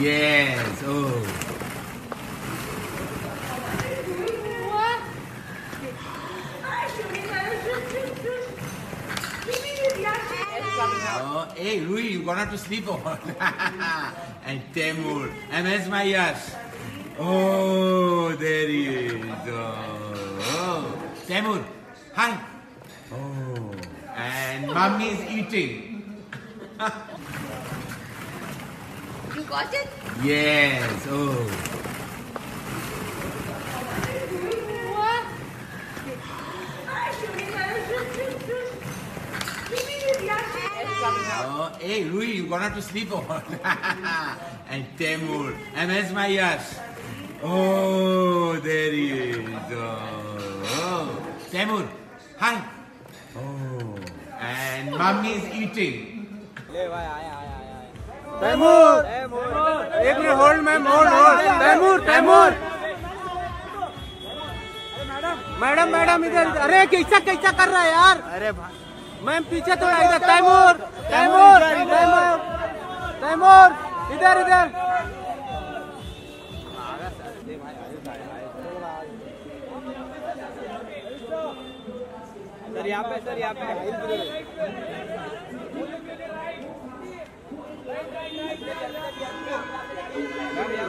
Yes. Oh. Oh, hey, Roohi, you're gonna have to sleep on. And Taimur. And where's my Yash? Oh, there he is. Oh. Taimur. Hi. Oh. And mommy is eating. You got it? Yes. Oh. Oh, hey, Roohi, you're gonna have to sleep on. And Taimur. And where's my Yash? Oh, there he is. Oh. Taimur. Hi. Oh. And mommy is eating. Taimur! Taimur! Hold, ma'am, hold, hold. Taimur! Taimur! Madam, madam, इधर अरे कैसा कैसा कर रहा है यार? अरे ma'am पीछे तो इधर Taimur! Taimur! Taimur! Taimur! इधर इधर सर यहाँ पे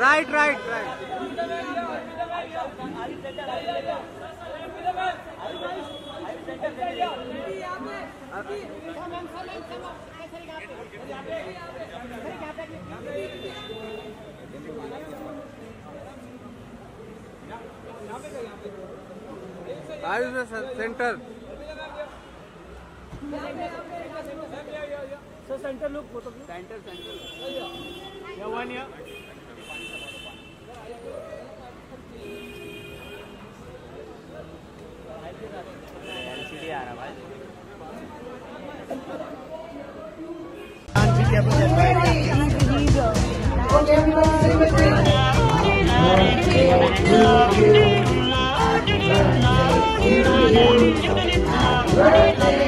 right right right Ayush centre So center look, center, center. Yeah, one here.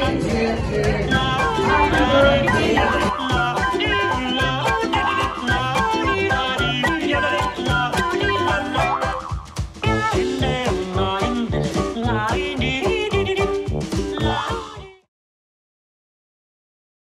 Bye.